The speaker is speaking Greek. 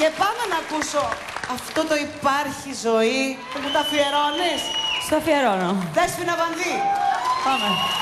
Και πάμε να ακούσω αυτό το υπάρχει ζωή που μου τα αφιερώνεις. Στο αφιερώνω. Δέσποινα Βανδί. Πάμε.